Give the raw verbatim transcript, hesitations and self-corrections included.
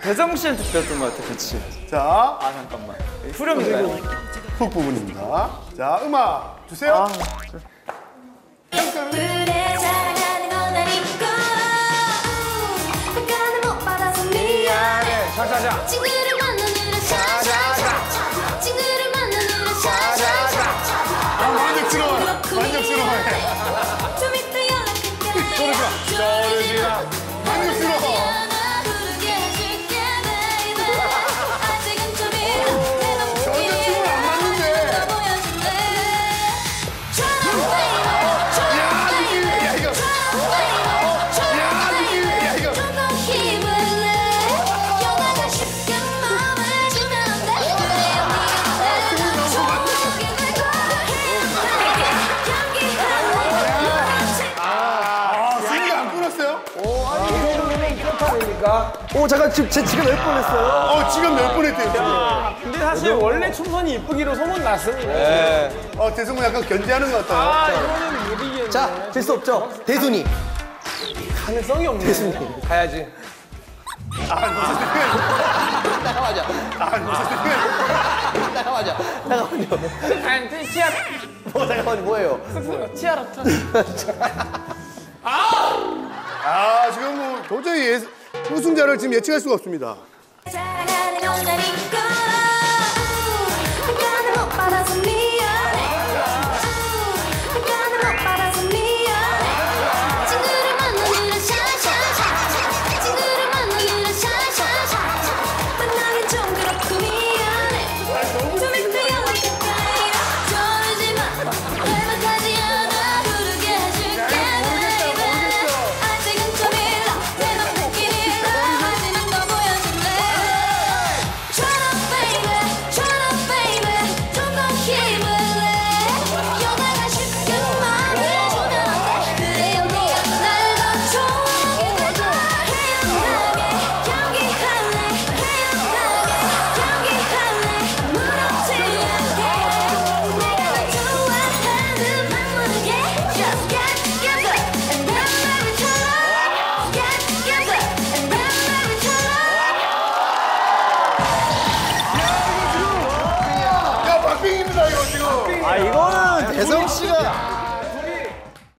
대성 씨한테 배웠던 것 같아, 그치? 자, 아 잠깐만. 후렴인가요? 훅 부분입니다. 자, 음악 주세요. 아, 자자자. 친구를 만난 일은 자자자. 친구를 만난 일은 자자자. 아, 만족스러워. 만족스러워해. 좀 이따 연락할게. 떨어지마. 떨어지마. 만족스러워. 부르게 해줄게, baby. 아직은 좀 이따. 전혀 춤을 안 맞는데. 보여줄래. 야, 느낌이야, 이거. 야, 느낌이야, 이거. 조금 힘을 내. 오 잠깐 지금 제 지금 몇 번 했어요? 어 지금 몇 번 했대요. 야, 근데 사실 원래 춤선이 이쁘기로 소문났습니다. 네. 어 대성은 약간 견제하는 것 같아요. 아 이거는 못 이기겠네. 자 될 수 없죠. 대순이. 가능성이 없네. 대순이 가야지. 아 무슨 나가자. 아 무슨 나가자. 나가자. 단지 치아. 뭐 잠깐만 뭐예요? 치아라 쳐. 아. 아 지금 뭐 도저히 예상. 우승자를 지금 예측할 수가 없습니다. 아 이거는 대성 씨가